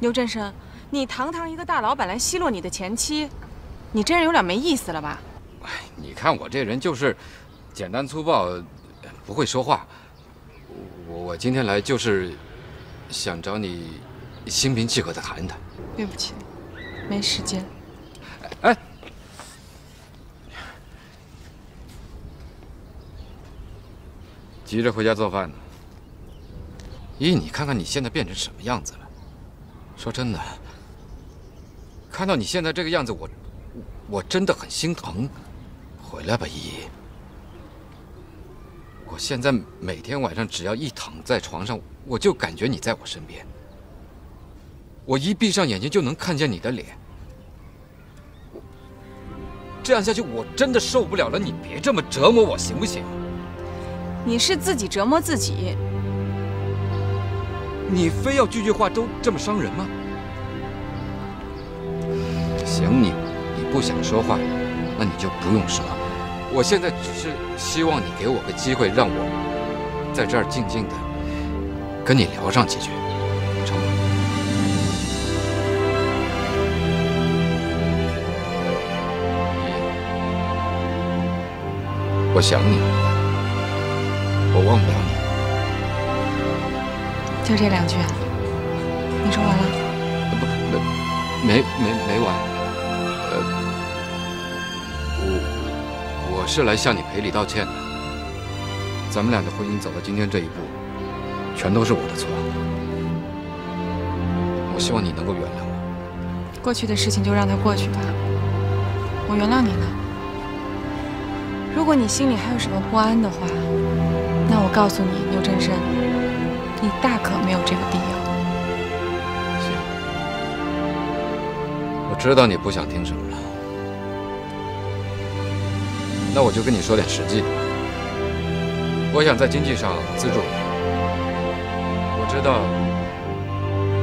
牛振生，你堂堂一个大老板来奚落你的前妻，你这人有点没意思了吧？哎，你看我这人就是简单粗暴，不会说话。我今天来就是想找你心平气和的谈谈。对不起，没时间。哎。 急着回家做饭呢。依依，你看看你现在变成什么样子了？说真的，看到你现在这个样子，我真的很心疼。回来吧，依依。我现在每天晚上只要一躺在床上，我就感觉你在我身边。我一闭上眼睛就能看见你的脸。这样下去我真的受不了了，你别这么折磨我，行不行？ 你是自己折磨自己，你非要句句话都这么伤人吗？行，你不想说话，那你就不用说。我现在只是希望你给我个机会，让我在这儿静静的跟你聊上几句，成吗？ 我想你。 我忘不了你，就这两句，你说完了？不，没完。我是来向你赔礼道歉的。咱们俩的婚姻走到今天这一步，全都是我的错。我希望你能够原谅我。过去的事情就让它过去吧。我原谅你了。如果你心里还有什么不安的话。 那我告诉你，牛振生，你大可没有这个必要。行，我知道你不想听什么了，那我就跟你说点实际的。我想在经济上资助你。我知道，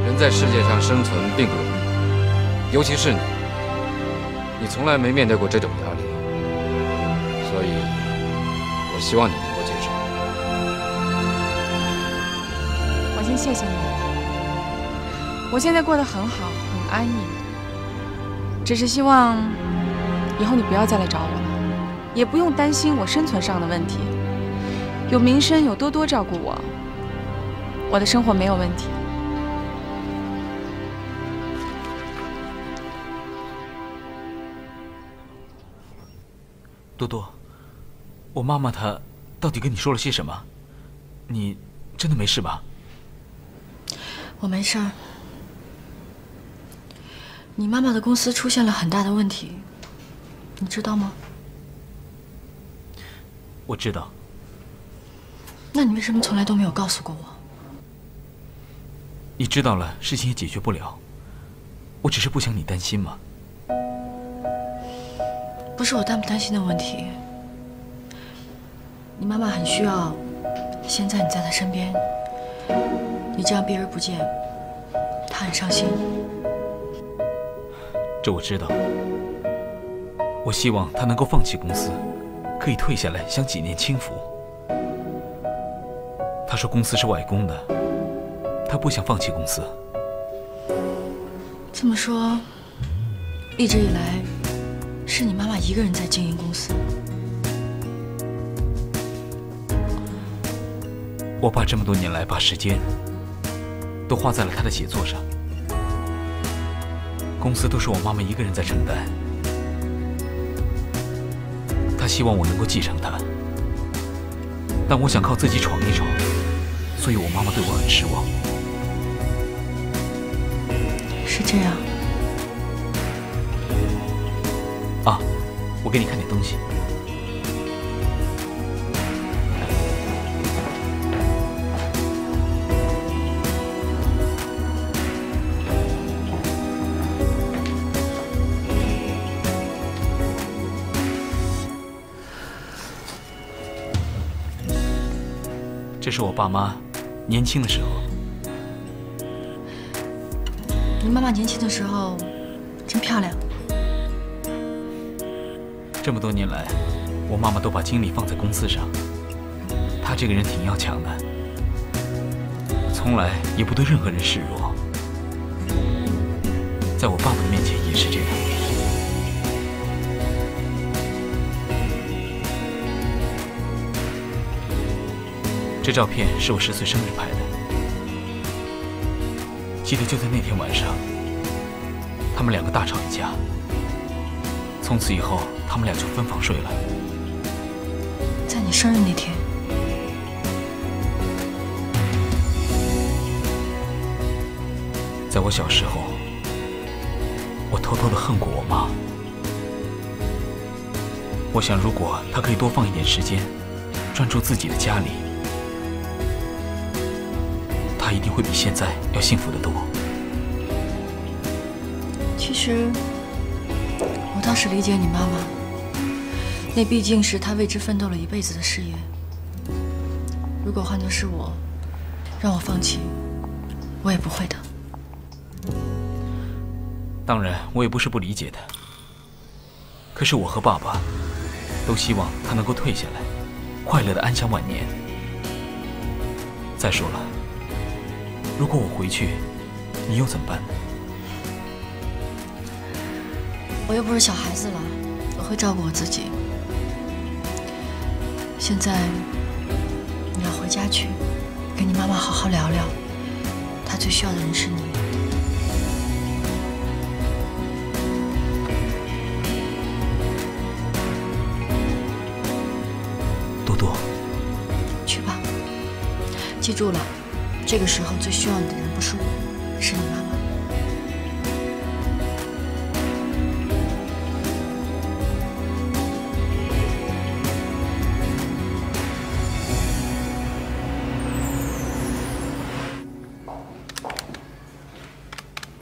人在世界上生存并不容易，尤其是你，你从来没面对过这种压力，所以我希望你。 谢谢你，我现在过得很好，很安逸。只是希望以后你不要再来找我了，也不用担心我生存上的问题。有明生，有多多照顾我，我的生活没有问题。多多，我妈妈她到底跟你说了些什么？你真的没事吧？ 我没事儿。你妈妈的公司出现了很大的问题，你知道吗？我知道。那你为什么从来都没有告诉过我？你知道了，事情也解决不了。我只是不想你担心嘛。不是我担不担心的问题。你妈妈很需要现在你在她身边。 你这样避而不见，他很伤心。这我知道。我希望他能够放弃公司，可以退下来享几年清福。他说公司是外公的，他不想放弃公司。这么说，一直以来是你妈妈一个人在经营公司。我爸这么多年来把时间。 都花在了他的写作上，公司都是我妈妈一个人在承担。她希望我能够继承她，但我想靠自己闯一闯，所以我妈妈对我很失望。是这样。啊，我给你看点东西。 这是我爸妈年轻的时候。你妈妈年轻的时候真漂亮。这么多年来，我妈妈都把精力放在公司上。她这个人挺要强的，从来也不对任何人示弱。在我爸爸的面前也是这样。 这照片是我10岁生日拍的，记得就在那天晚上，他们两个大吵一架。从此以后，他们俩就分房睡了。在你生日那天，在我小时候，我偷偷的恨过我妈。我想，如果她可以多放一点时间，专注自己的家里。 他一定会比现在要幸福得多。其实，我倒是理解你妈妈，那毕竟是她为之奋斗了一辈子的事业。如果换作是我，让我放弃，我也不会的。当然，我也不是不理解的。可是我和爸爸都希望她能够退下来，快乐的安享晚年。再说了。 如果我回去，你又怎么办呢？我又不是小孩子了，我会照顾我自己。现在你要回家去，跟你妈妈好好聊聊，她最需要的人是你。多多，去吧，记住了。 这个时候最需要你的人不是我，是你妈妈。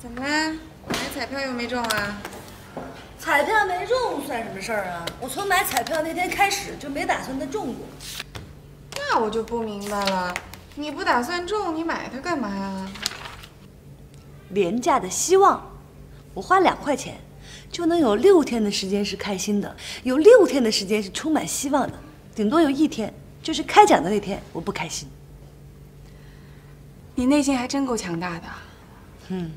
怎么啦？买彩票又没中啊？彩票没中算什么事儿啊？我从买彩票那天开始就没打算再中过。那我就不明白了。 你不打算中，你买它干嘛呀？廉价的希望，我花2块钱就能有6天的时间是开心的，有6天的时间是充满希望的，顶多有1天，就是开奖的那天我不开心。你内心还真够强大的。嗯。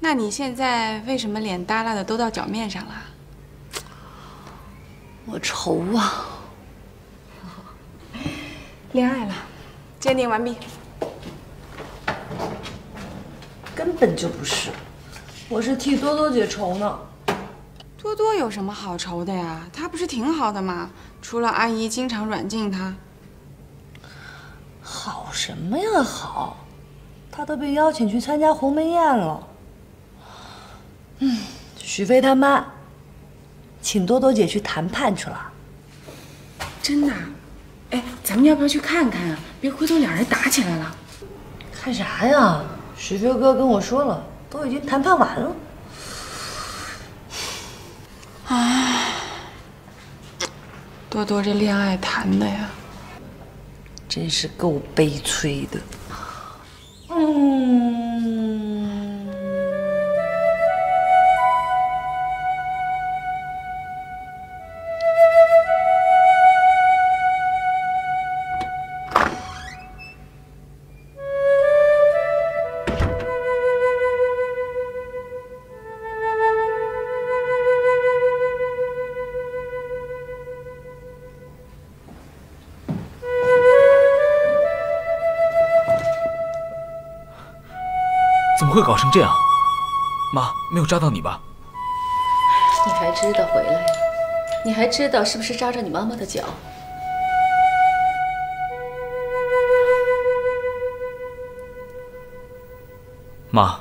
那你现在为什么脸耷拉的都到脚面上了？我愁啊。 恋爱了，鉴定完毕。根本就不是，我是替多多姐愁呢。多多有什么好愁的呀？她不是挺好的吗？除了阿姨经常软禁她。好什么呀好？她都被邀请去参加鸿门宴了。嗯，许飞他妈请多多姐去谈判去了。真的？ 哎，咱们要不要去看看啊？别回头俩人打起来了。看啥呀？许飞哥跟我说了，都已经谈判完了。哎，多多这恋爱谈的呀，真是够悲催的。嗯，会搞成这样，妈没有扎到你吧？你还知道回来呀？你还知道是不是扎着你妈妈的脚？妈，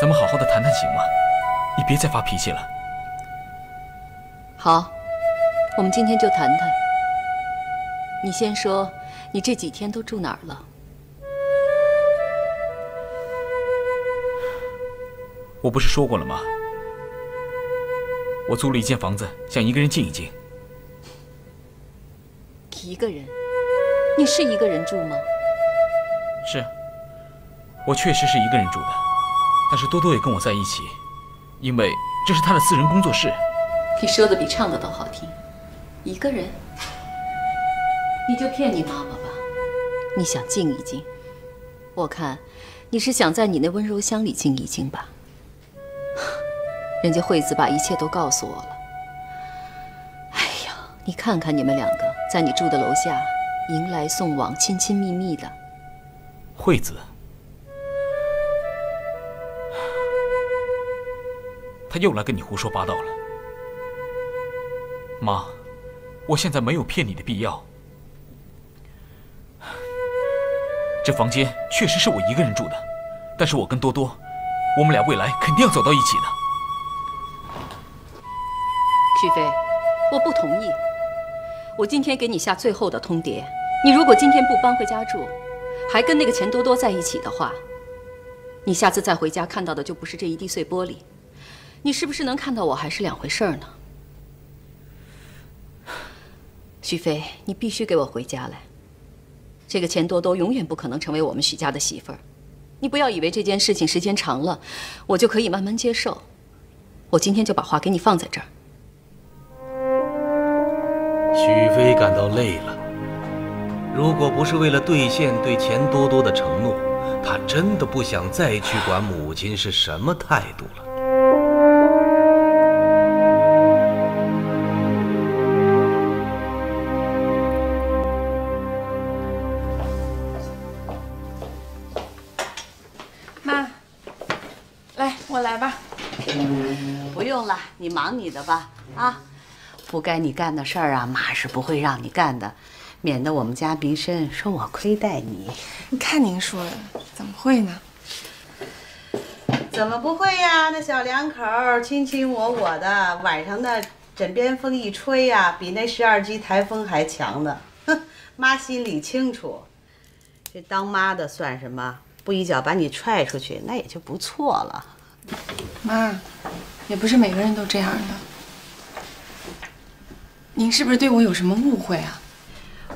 咱们好好的谈谈行吗？你别再发脾气了。好，我们今天就谈谈。你先说，你这几天都住哪儿了？ 我不是说过了吗？我租了一间房子，想一个人静一静。一个人？你是一个人住吗？是，我确实是一个人住的，但是多多也跟我在一起，因为这是他的私人工作室。你说的比唱的都好听。一个人？你就骗你妈妈吧。你想静一静，我看你是想在你那温柔乡里静一静吧？人家惠子把一切都告诉我了。哎呀，你看看你们两个在你住的楼下迎来送往，亲亲密密的。惠子，他又来跟你胡说八道了。妈，我现在没有骗你的必要。 这房间确实是我一个人住的，但是我跟多多，我们俩未来肯定要走到一起的。许飞，我不同意。我今天给你下最后的通牒，你如果今天不搬回家住，还跟那个钱多多在一起的话，你下次再回家看到的就不是这一滴碎玻璃，你是不是能看到我还是两回事呢？许飞，你必须给我回家来。 这个钱多多永远不可能成为我们许家的媳妇儿，你不要以为这件事情时间长了，我就可以慢慢接受。我今天就把话给你放在这儿。许飞感到累了，如果不是为了兑现对钱多多的承诺，他真的不想再去管母亲是什么态度了。 你忙你的吧，啊，不该你干的事儿啊，妈是不会让你干的，免得我们家明深说我亏待你。你看您说的，怎么会呢？怎么不会呀？那小两口亲亲我我的，晚上那枕边风一吹呀、啊，比那12级台风还强呢。哼，妈心里清楚，这当妈的算什么？不一脚把你踹出去，那也就不错了。妈。 也不是每个人都这样的。您是不是对我有什么误会啊？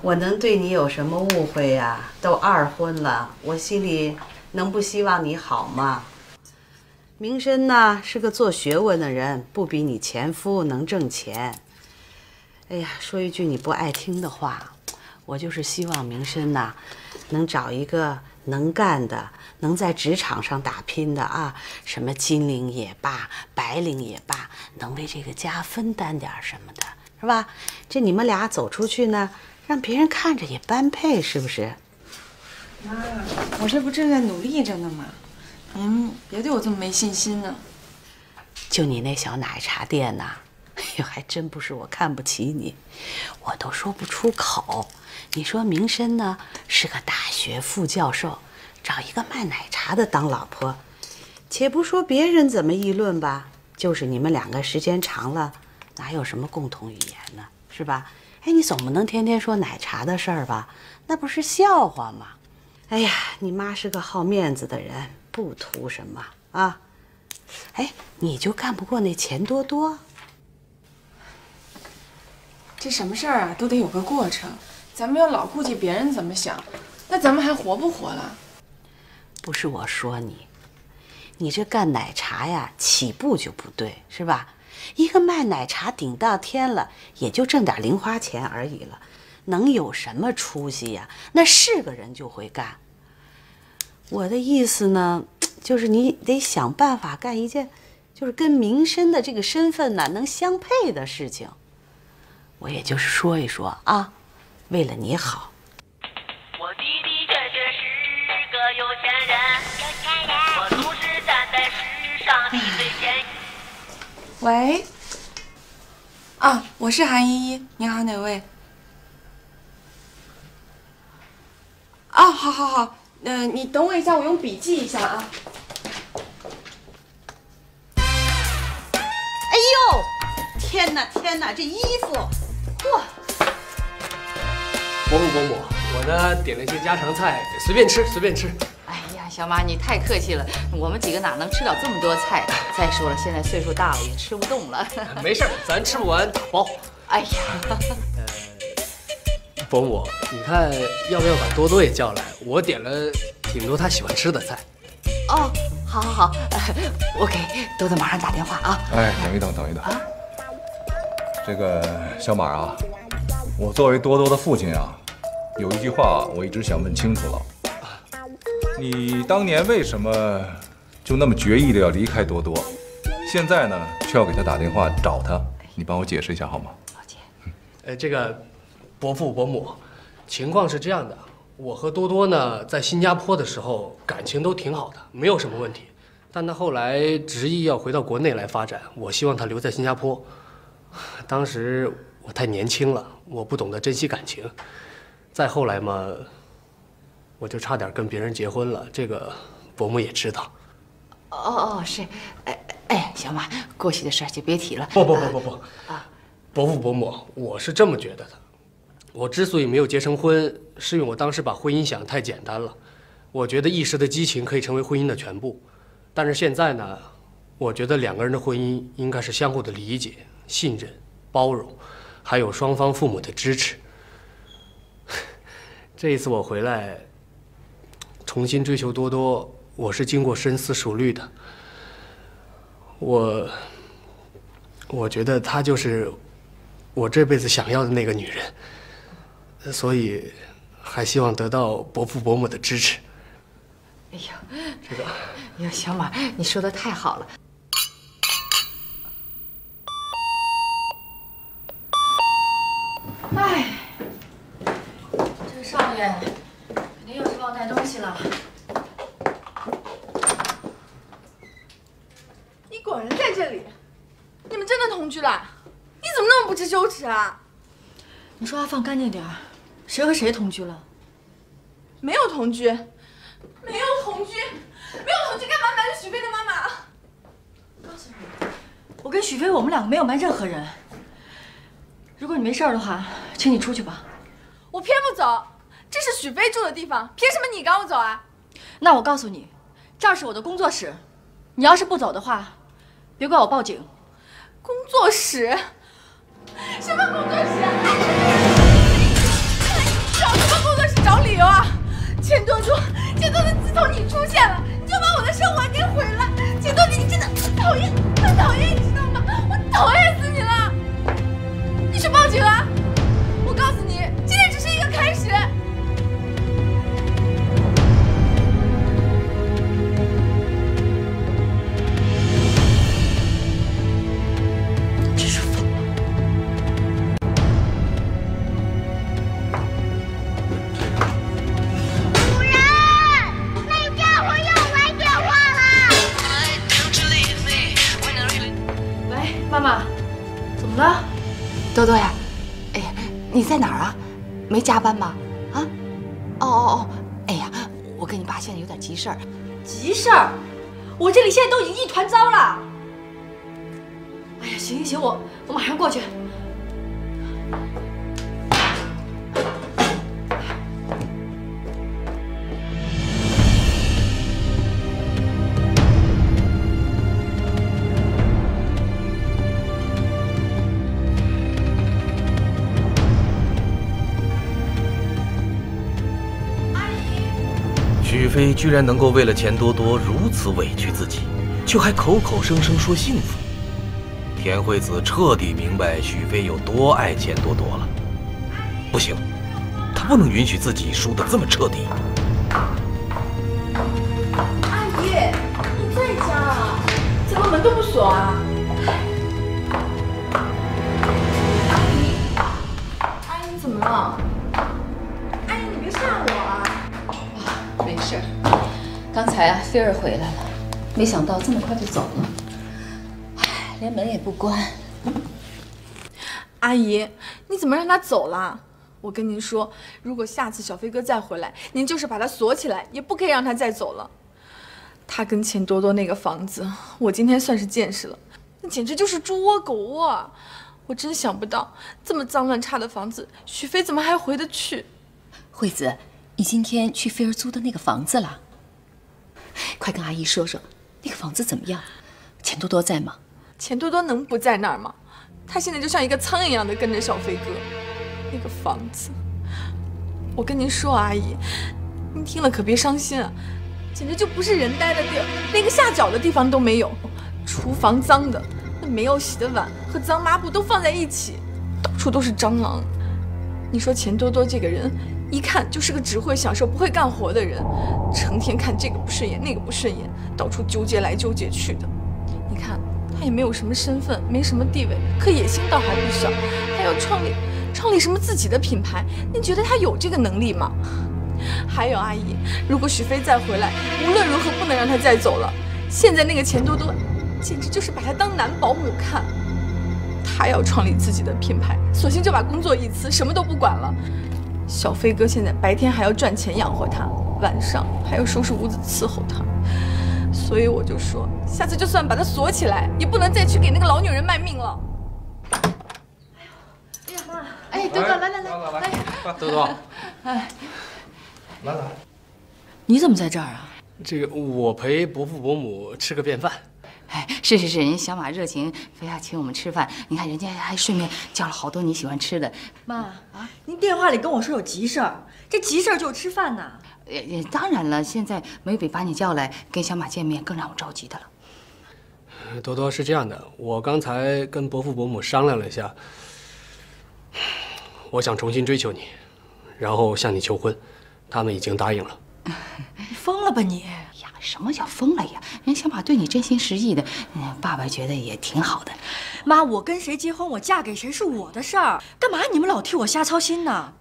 我能对你有什么误会呀、啊？都2婚了，我心里能不希望你好吗？明深呢是个做学问的人，不比你前夫能挣钱。哎呀，说一句你不爱听的话，我就是希望明深呐、啊，能找一个能干的。 能在职场上打拼的啊，什么金领也罢，白领也罢，能为这个家分担点什么的，是吧？这你们俩走出去呢，让别人看着也般配，是不是？妈，我这不正在努力着呢吗？您别对我这么没信心呢。就你那小奶茶店呐，哎呦，还真不是我看不起你，我都说不出口。你说明深呢，是个大学副教授。 找一个卖奶茶的当老婆，且不说别人怎么议论吧，就是你们两个时间长了，哪有什么共同语言呢？是吧？哎，你总不能天天说奶茶的事儿吧？那不是笑话吗？哎呀，你妈是个好面子的人，不图什么啊？哎，你就干不过那钱多多？这什么事儿啊，都得有个过程。咱们要老顾忌别人怎么想，那咱们还活不活了？ 不是我说你，你这干奶茶呀，起步就不对，是吧？一个卖奶茶顶到天了，也就挣点零花钱而已了，能有什么出息呀？那是个人就会干。我的意思呢，就是你得想办法干一件，就是跟明深的这个身份呢能相配的事情。我也就是说一说啊，为了你好。 喂，啊，我是韩依依，您好，哪位？啊，好，好，好，你等我一下，我用笔记一下啊。哎呦，天哪，天哪，这衣服，哇！伯母，伯母，我呢点了一些家常菜，随便吃，随便吃。 小妈，你太客气了，我们几个哪能吃了这么多菜？再说了，现在岁数大了，也吃不动了。没事，咱吃不完打包。哎呀，伯母，你看要不要把多多也叫来？我点了挺多他喜欢吃的菜。哦，好，好，好，我给多多马上打电话啊。哎，等一等，等一等。啊、这个小马啊，我作为多多的父亲啊，有一句话我一直想问清楚了。你当年为什么就那么决意的要离开多多？现在呢，却要给他打电话找他，你帮我解释一下好吗？老姐，这个伯父伯母，情况是这样的，我和多多呢在新加坡的时候感情都挺好的，没有什么问题。但他后来执意要回到国内来发展，我希望他留在新加坡。当时我太年轻了，我不懂得珍惜感情。再后来嘛，我就差点跟别人结婚了，这个伯母也知道。哦，是，小马，过去的事就别提了。不啊，伯父伯母，我是这么觉得的。我之所以没有结成婚，是因为我当时把婚姻想得太简单了。我觉得一时的激情可以成为婚姻的全部，但是现在呢，我觉得两个人的婚姻应该是相互的理解、信任、包容，还有双方父母的支持。这一次我回来，重新追求多多，我是经过深思熟虑的。我觉得她就是我这辈子想要的那个女人，所以还希望得到伯父伯母的支持。哎呦，这个，哎呦，小马，你说的太好了。哎，这少爷肯定又是忘带东西了。你果然在这里，你们真的同居了？你怎么那么不知羞耻啊！你说话放干净点儿，谁和谁同居了？没有同居，没有同居，没有同居，干嘛瞒着许飞的妈妈？告诉你，我跟许飞，我们两个没有瞒任何人。如果你没事的话，请你出去吧。我偏不走，这是许飞住的地方，凭什么你赶我走啊？那我告诉你，这儿是我的工作室，你要是不走的话，别怪我报警。工作室。什么工作室？找什么工作室找理由啊？钱多多，钱多多，自从你出现了，你就把我的生活给毁了。钱多多，你真的讨厌，很讨厌，你知道吗？我讨厌死你了！你去报警啊！我告诉你，今天只是一个开始。多多呀，哎呀，你在哪儿啊？没加班吧？啊？哦，哎呀，我跟你爸现在有点急事儿。急事儿？我这里现在都已经一团糟了。哎呀，行，我马上过去。许飞居然能够为了钱多多如此委屈自己，却还口口声声说幸福。田惠子彻底明白许飞有多爱钱多多了。不行，她不能允许自己输得这么彻底。阿姨，你在家啊？怎么门都不锁啊？阿姨怎么了？阿姨，你别吓我啊！没事，刚才啊，菲儿回来了，没想到这么快就走了，唉，连门也不关。阿姨，你怎么让他走了？我跟您说，如果下次小飞哥再回来，您就是把他锁起来，也不可以让他再走了。他跟钱多多那个房子，我今天算是见识了，那简直就是猪窝狗窝啊！我真想不到，这么脏乱差的房子，许飞怎么还回得去？惠子。你今天去菲儿租的那个房子了，快跟阿姨说说那个房子怎么样？钱多多在吗？钱多多能不在那儿吗？他现在就像一个苍蝇一样的跟着小飞哥。那个房子，我跟您说，阿姨，您听了可别伤心啊，简直就不是人待的地儿，连个下脚的地方都没有。厨房脏的，那没有洗的碗和脏抹布都放在一起，到处都是蟑螂。你说钱多多这个人，一看就是个只会享受不会干活的人，成天看这个不顺眼那个不顺眼，到处纠结来纠结去的。你看他也没有什么身份，没什么地位，可野心倒还不少，还要创立什么自己的品牌？你觉得他有这个能力吗？还有阿姨，如果许飞再回来，无论如何不能让他再走了。现在那个钱多多，简直就是把他当男保姆看。 他要创立自己的品牌，索性就把工作一辞，什么都不管了。小飞哥现在白天还要赚钱养活他，晚上还要收拾屋子伺候他，所以我就说，下次就算把他锁起来，也不能再去给那个老女人卖命了。哎呀，妈！哎，多多，来，多多，哎，来，你怎么在这儿啊？这个我陪伯父伯母吃个便饭。 哎，是，人家小马热情，非要请我们吃饭。你看人家还顺便叫了好多你喜欢吃的。妈啊，您电话里跟我说有急事儿，这急事儿就是吃饭呐。当然了，现在没比把你叫来跟小马见面更让我着急的了。多多是这样的，我刚才跟伯父伯母商量了一下，我想重新追求你，然后向你求婚，他们已经答应了。你疯了吧你！ 什么叫疯了呀？人小马对你真心实意的，爸爸觉得也挺好的。妈，我跟谁结婚，我嫁给谁是我的事儿，干嘛你们老替我瞎操心呢？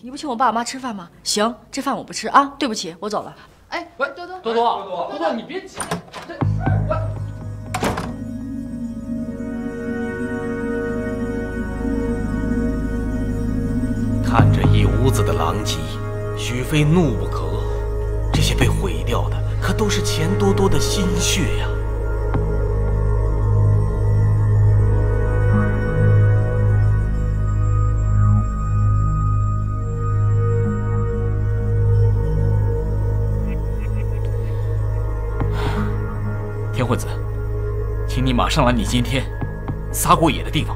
你不请我爸我妈吃饭吗？行，这饭我不吃啊，对不起，我走了。哎，喂，多多，你别急，这我。 看着一屋子的狼藉，许飞怒不可遏。 这些被毁掉的，可都是钱多多的心血呀！天混子，请你马上来你今天撒过野的地方。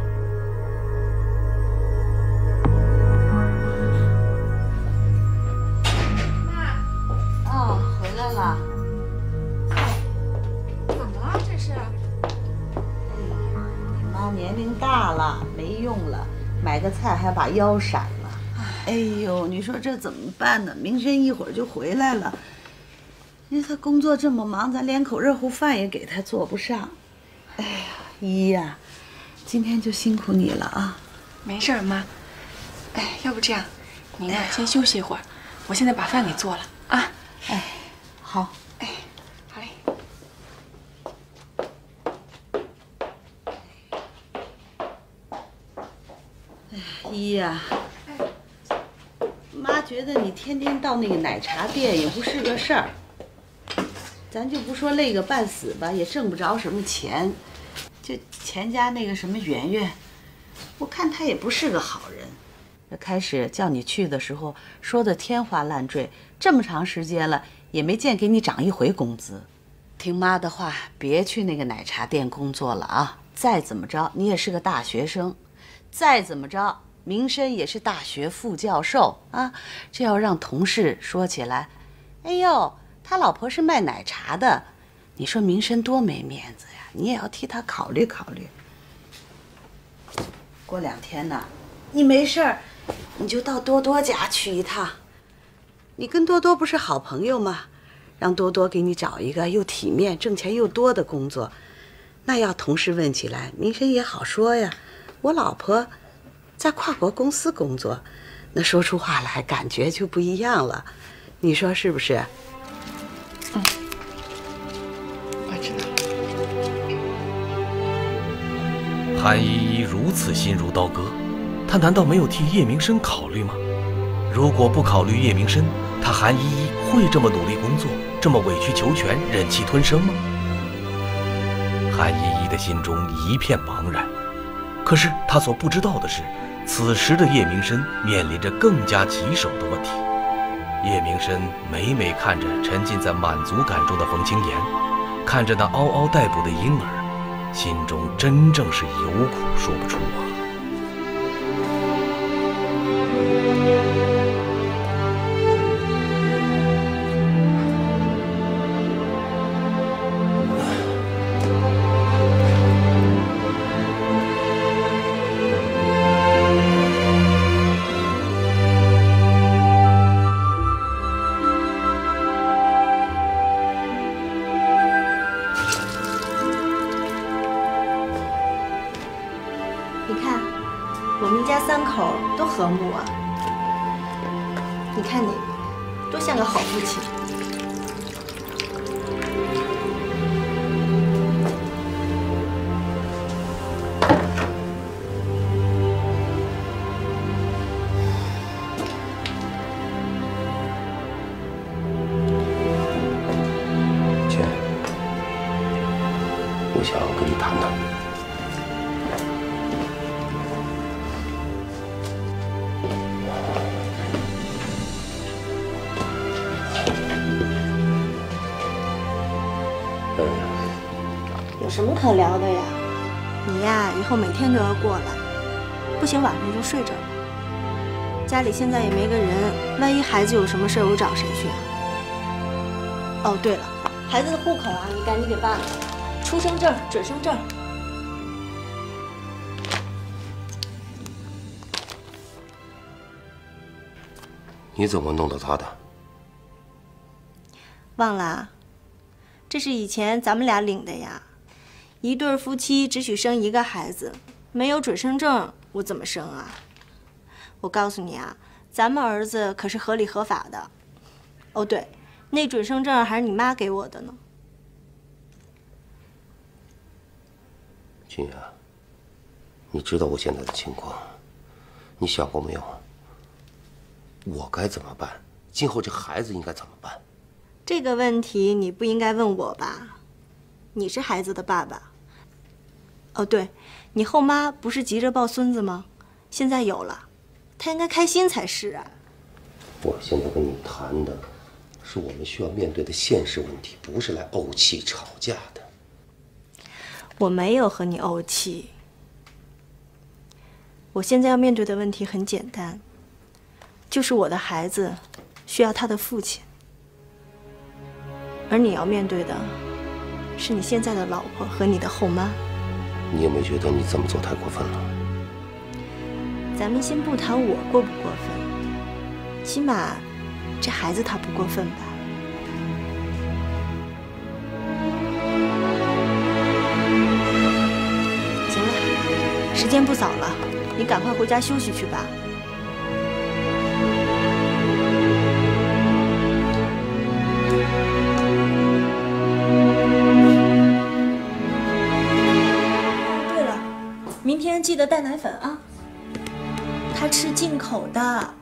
买个菜还把腰闪了，哎呦，你说这怎么办呢？明深一会儿就回来了，因为他工作这么忙，咱连口热乎饭也给他做不上。哎呀，依依呀，今天就辛苦你了啊！没事，妈。哎，要不这样，您啊先休息一会儿，我现在把饭给做了啊。哎，好。哎，好嘞。 依依啊，妈觉得你天天到那个奶茶店也不是个事儿，咱就不说累个半死吧，也挣不着什么钱。就钱家那个什么圆圆，我看她也不是个好人。那开始叫你去的时候说的天花乱坠，这么长时间了也没见给你涨一回工资。听妈的话，别去那个奶茶店工作了啊！再怎么着，你也是个大学生。 再怎么着，明深也是大学副教授啊，这要让同事说起来，哎呦，他老婆是卖奶茶的，你说明深多没面子呀！你也要替他考虑考虑。过两天呢，你没事儿，你就到多多家去一趟，你跟多多不是好朋友吗？让多多给你找一个又体面、挣钱又多的工作，那要同事问起来，明深也好说呀。 我老婆在跨国公司工作，那说出话来感觉就不一样了，你说是不是？嗯，我知道。韩依依如此心如刀割，她难道没有替叶明生考虑吗？如果不考虑叶明生，她韩依依会这么努力工作，这么委曲求全、忍气吞声吗？韩依依的心中一片茫然。 可是他所不知道的是，此时的叶明深面临着更加棘手的问题。叶明深每每看着沉浸在满足感中的冯清言，看着那嗷嗷待哺的婴儿，心中真正是有苦说不出啊。口都和睦啊！你看你，多像个好父亲。姐，我想跟你谈谈。 什么可聊的呀？你呀，以后每天都要过来，不行晚上就睡这儿。家里现在也没个人，万一孩子有什么事儿，我找谁去啊？哦，对了，孩子的户口啊，你赶紧给办了，出生证、准生证。你怎么弄到他的？忘了啊，这是以前咱们俩领的呀。 一对夫妻只许生一个孩子，没有准生证，我怎么生啊？我告诉你啊，咱们儿子可是合理合法的。哦，对，那准生证还是你妈给我的呢。君雅，你知道我现在的情况，你想过没有啊？我该怎么办？今后这孩子应该怎么办？这个问题你不应该问我吧？你是孩子的爸爸。 哦，对，你后妈不是急着抱孙子吗？现在有了，她应该开心才是啊。我现在跟你谈的，是我们需要面对的现实问题，不是来怄气吵架的。我没有和你怄气。我现在要面对的问题很简单，就是我的孩子需要他的父亲，而你要面对的，是你现在的老婆和你的后妈。 你有没有觉得你这么做太过分了？咱们先不谈我过不过分，起码这孩子他不过分吧？行了，时间不早了，你赶快回家休息去吧。 明天记得带奶粉啊，他吃进口的。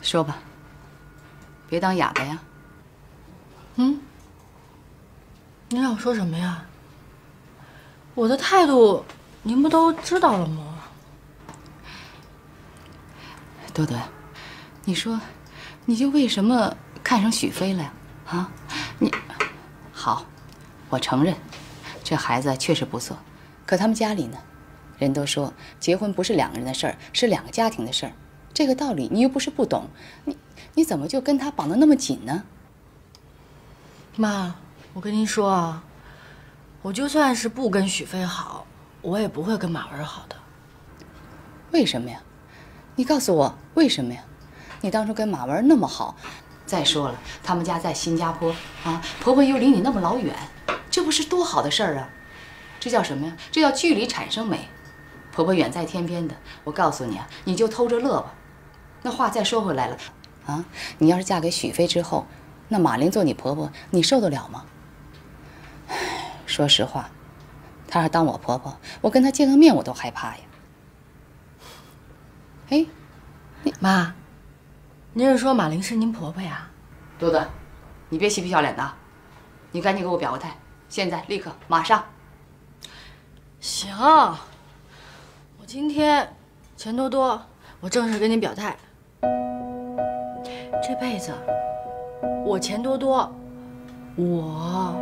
说吧，别当哑巴呀。嗯，你让我说什么呀？我的态度你们都知道了吗？多多，你说，你就为什么看上许飞了呀？啊，你好，我承认，这孩子确实不错，可他们家里呢，人都说结婚不是两个人的事儿，是两个家庭的事儿。 这个道理你又不是不懂，你怎么就跟他绑得那么紧呢？妈，我跟您说啊，我就算是不跟许飞好，我也不会跟马文好的。为什么呀？你告诉我为什么呀？你当初跟马文那么好，再说了，他们家在新加坡啊，婆婆又离你那么老远，这不是多好的事儿啊！这叫什么呀？这叫距离产生美。婆婆远在天边的，我告诉你啊，你就偷着乐吧。 那话再说回来了，啊，你要是嫁给许飞之后，那马玲做你婆婆，你受得了吗？说实话，她要当我婆婆，我跟她见个面我都害怕呀。哎，妈，您是说马玲是您婆婆呀？多多，你别嬉皮笑脸的，你赶紧给我表个态，现在立刻马上。行，我今天钱多多，我正式跟您表态。 这辈子，我钱多多，我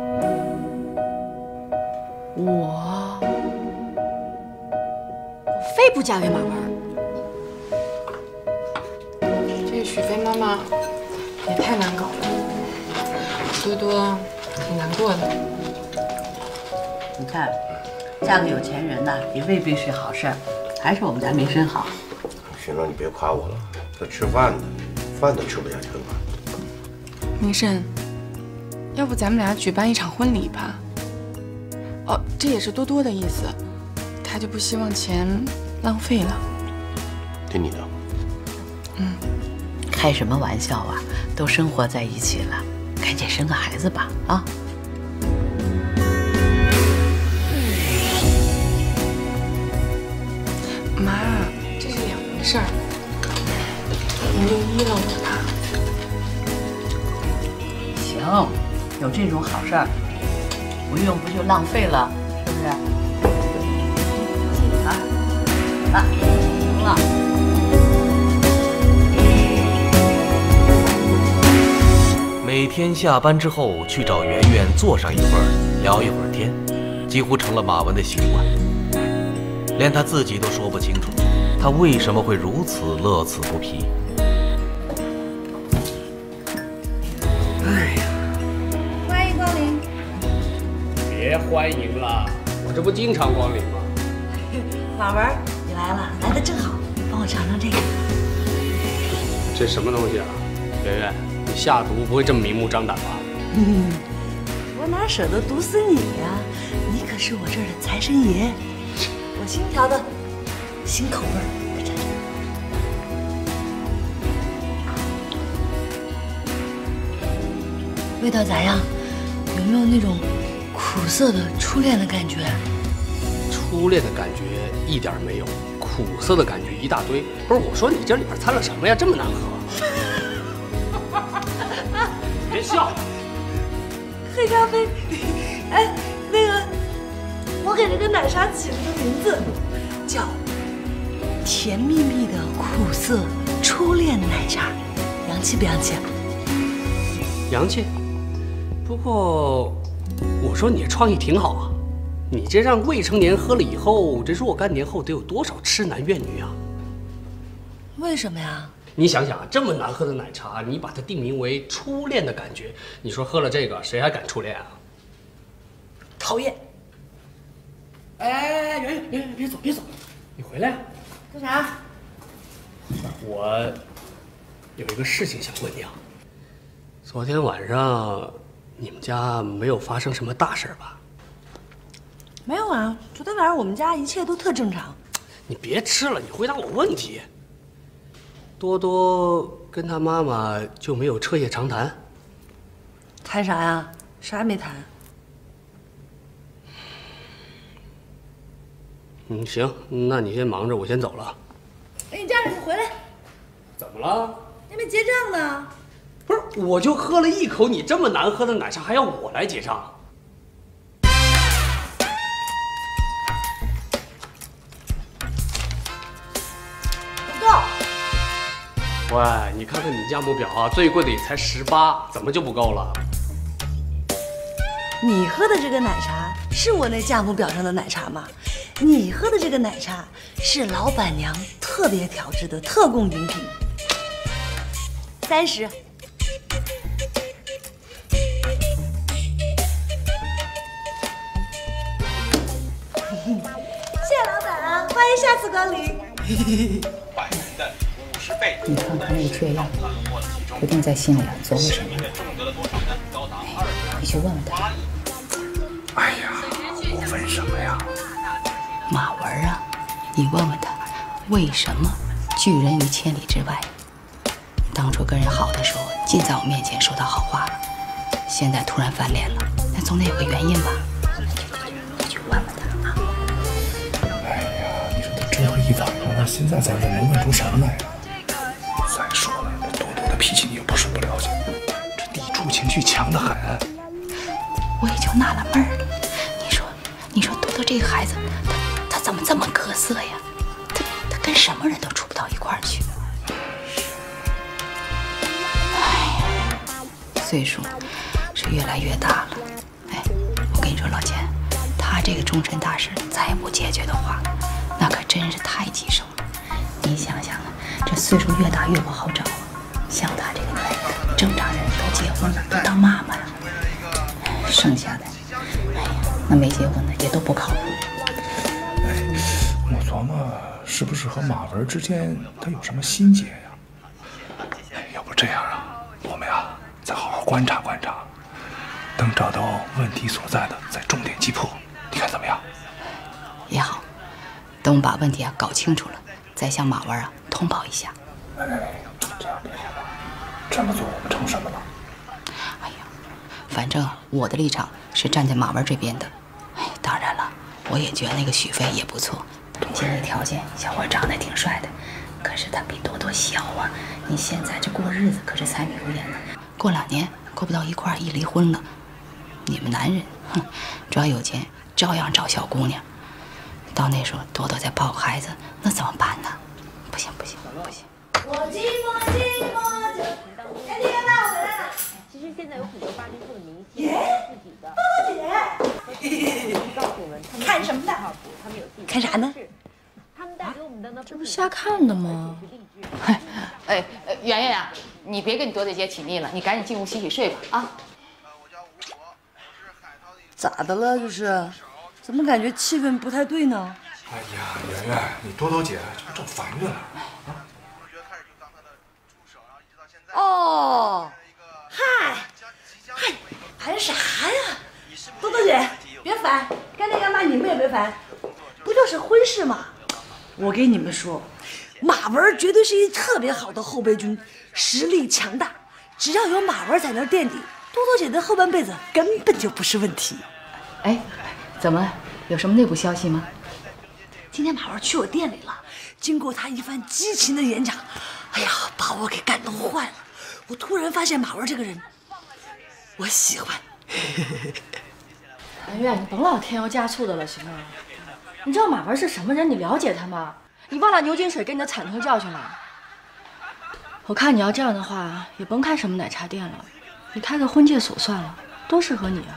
非不嫁给马文。许飞妈妈也太难搞了，多多挺难过的。你看，嫁个有钱人呐，也未必是好事，还是我们家名声好。雪诺，你别夸我了，这吃饭呢，饭都吃不下去了。明胜，要不咱们俩举办一场婚礼吧？哦，这也是多多的意思，他就不希望钱浪费了。听你的。 嗯，开什么玩笑啊！都生活在一起了，赶紧生个孩子吧！啊。妈，这是两回事儿。您就依了我吧。行，有这种好事儿，不用不就浪费了，是不是？啊，啊，行了。 每天下班之后去找圆圆坐上一会儿，聊一会儿天，几乎成了马文的习惯。连他自己都说不清楚，他为什么会如此乐此不疲。哎呀，欢迎光临！别欢迎了，我这不经常光临吗？马文，你来了，来的正好，帮我尝尝这个。这什么东西啊，圆圆？ 下毒不会这么明目张胆吧？嗯，我哪舍得毒死你呀、啊？你可是我这儿的财神爷，我新调的，新口味儿。我尝尝，味道咋样？有没有那种苦涩的初恋的感觉？初恋的感觉一点没有，苦涩的感觉一大堆。不是我说你这里边掺了什么呀？这么难喝？ 别笑，黑咖啡。哎，那个，我给这个奶茶起了个名字，叫“甜蜜蜜的苦涩初恋奶茶”，洋气不洋气？洋气。不过，我说你这创意挺好啊，你这让未成年喝了以后，这若干年后得有多少痴男怨女啊？为什么呀？ 你想想，这么难喝的奶茶，你把它定名为初恋的感觉，你说喝了这个，谁还敢初恋啊？讨厌！哎，圆圆，圆圆，别走，别走，你回来啊！干啥？我有一个事情想问你啊。昨天晚上你们家没有发生什么大事吧？没有啊，昨天晚上我们家一切都特正常。你别吃了，你回答我问题。 多多跟他妈妈就没有彻夜长谈，谈啥呀？啥也没谈。嗯，行，那你先忙着，我先走了。哎，你站着，你回来。怎么了？还没结账呢。不是，我就喝了一口你这么难喝的奶茶，还要我来结账？ 喂，你看看你价目表啊，最贵的也才18，怎么就不够了？你喝的这个奶茶是我那价目表上的奶茶吗？你喝的这个奶茶是老板娘特别调制的特供饮品，30。谢谢老板啊，欢迎下次光临。你看看那个血样，不定在心里琢磨什么。你去问问他。哎呀，我问什么呀？马文啊，你问问他，为什么拒人于千里之外？当初跟人好的时候，尽在我面前说他好话了，现在突然翻脸了，那总得有个原因吧？你去问问他啊。哎呀，你说他折腾一早上，那现在再问，能问出什么来呀？ 再说了，这多多的脾气你又不是不了解，这抵触情绪强得很。我也就纳了闷儿了，你说多多这个孩子，他怎么这么可色呀？他跟什么人都处不到一块儿去。哎呀，岁数是越来越大了。哎，我跟你说，老钱，他这个终身大事再不解决的话，那可真是太棘手了。你想想啊。 这岁数越大越不好找，像她这个年龄，正常人都结婚了，都当妈妈了，剩下的，哎呀，那没结婚的也都不靠谱。哎，我琢磨是不是和马文之间他有什么心结呀？要不这样啊，我们呀再好好观察观察，等找到问题所在的再重点击破，你看怎么样？也好，等我们把问题啊搞清楚了，再向马文啊通报一下。 哎，这样别害怕，这么做我们成什么了？哎呀，反正我的立场是站在马文这边的。哎，当然了，我也觉得那个许飞也不错，经济条件，小伙长得挺帅的，可是他比多多小啊。你现在这过日子可是柴米油盐呢，过两年过不到一块儿，一离婚了，你们男人，哼，只要有钱，照样找小姑娘。到那时候多多再抱个孩子，那怎么办呢？不行不行不行！ 我寂寞。哎，你别骂我回来了。其实现在有很多八零后的明星，自己的。豆豆姐，看什么呢？看啥呢？啊，这不瞎看的吗？哎，圆圆呀，你别跟你多姐姐起腻了，你赶紧进屋洗洗睡吧啊。咋的了？这是？怎么感觉气氛不太对呢？哎呀，圆圆，你多多姐找烦着了啊。 哦，嗨，烦啥呀？多多姐，别烦，该干嘛你们也别烦，不就是婚事吗？我跟你们说，马文绝对是一特别好的后备军，实力强大，只要有马文在那垫底，多多姐的后半辈子根本就不是问题。哎，怎么了？有什么内部消息吗？今天马文去我店里了，经过他一番激情的演讲。 哎呀，把我给感动坏了！我突然发现马文这个人，我喜欢。圆圆，你甭老添油加醋的了，行吗？你知道马文是什么人？你了解他吗？你忘了牛津水跟你的惨痛教训了？我看你要这样的话，也甭开什么奶茶店了，你开个婚介所算了，多适合你啊！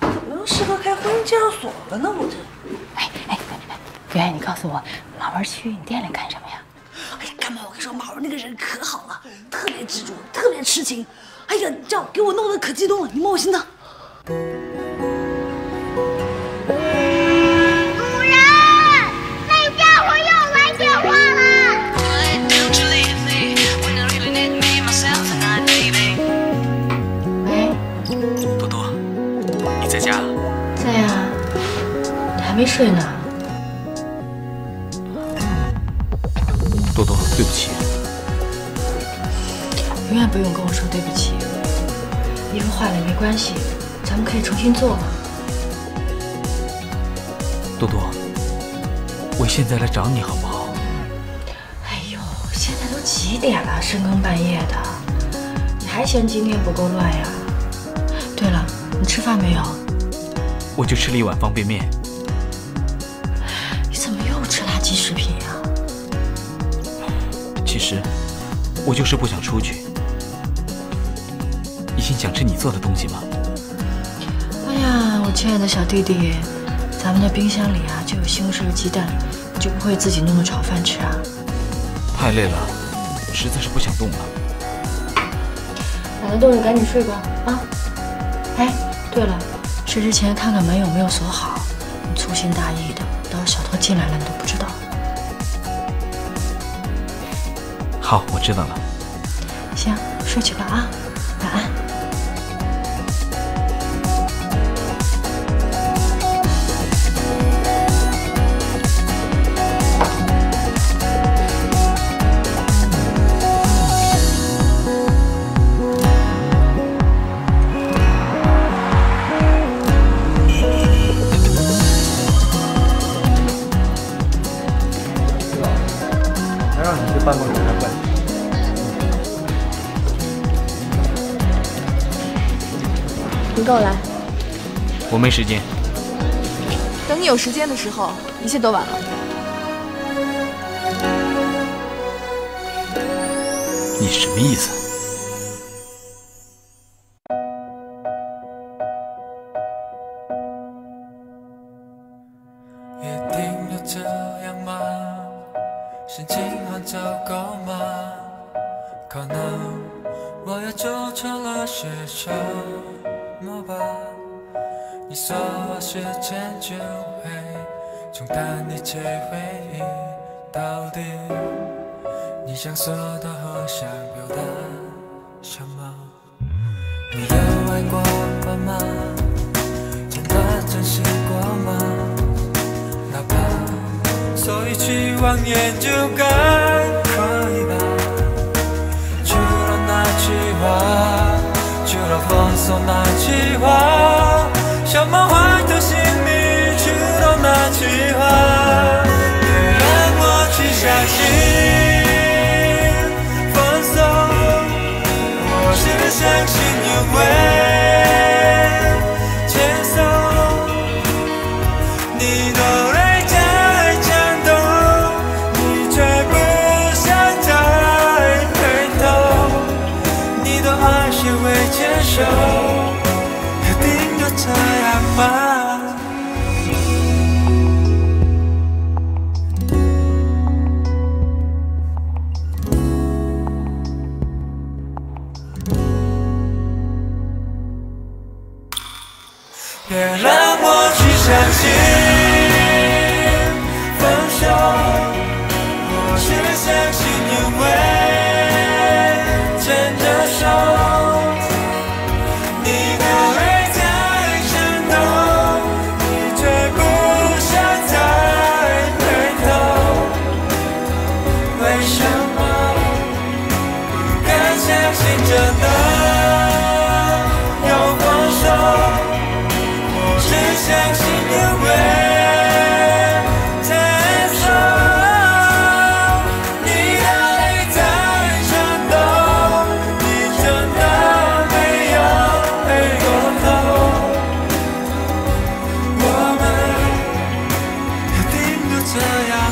怎么又适合开婚介所了呢？我这。 圆圆，你告诉我，马文去你店里干什么呀？哎呀，干嘛？我跟你说，马文那个人可好了，特别执着，特别痴情。哎呀，这样给我弄得可激动了，你摸我心脏。主人，那家伙又来电话了。喂，多多，你在家？在呀，你还没睡呢。 多多，对不起。永远不用跟我说对不起，衣服坏了也没关系，咱们可以重新做嘛。多多，我现在来找你好不好？哎呦，现在都几点了，深更半夜的，你还嫌今天不够乱呀？对了，你吃饭没有？我就吃了一碗方便面。你怎么又吃垃圾食品呀？ 其实，我就是不想出去。一心想吃你做的东西吗？哎呀，我亲爱的小弟弟，咱们的冰箱里啊就有西红柿和鸡蛋，你就不会自己弄个炒饭吃啊？太累了，实在是不想动了。懒得动就赶紧睡吧啊！哎，对了，睡之前看看门有没有锁好。你粗心大意的，到时候小偷进来了你都不知道。 好，我知道了。行，睡去吧啊，晚安。谁让你去办公室开会？ 你跟我来，我没时间。等你有时间的时候，一切都晚了。你什么意思？ 也定了这样。想請看就講嘛，可能我又做錯了些什麼吧？你說時間就會沖淡一切回憶，到底你想說的和想表達什麼？你有愛過我嗎？真的珍惜過嗎？ 所以去妄言就该可以吧，除了那句话，除了放手那句话，想满怀的心里去懂那句话，别让我去相信放手，我只能相信你会接受你的。 手，约定就这样吧。别让我去相信分手，我只能相信你会牵着手。 这样。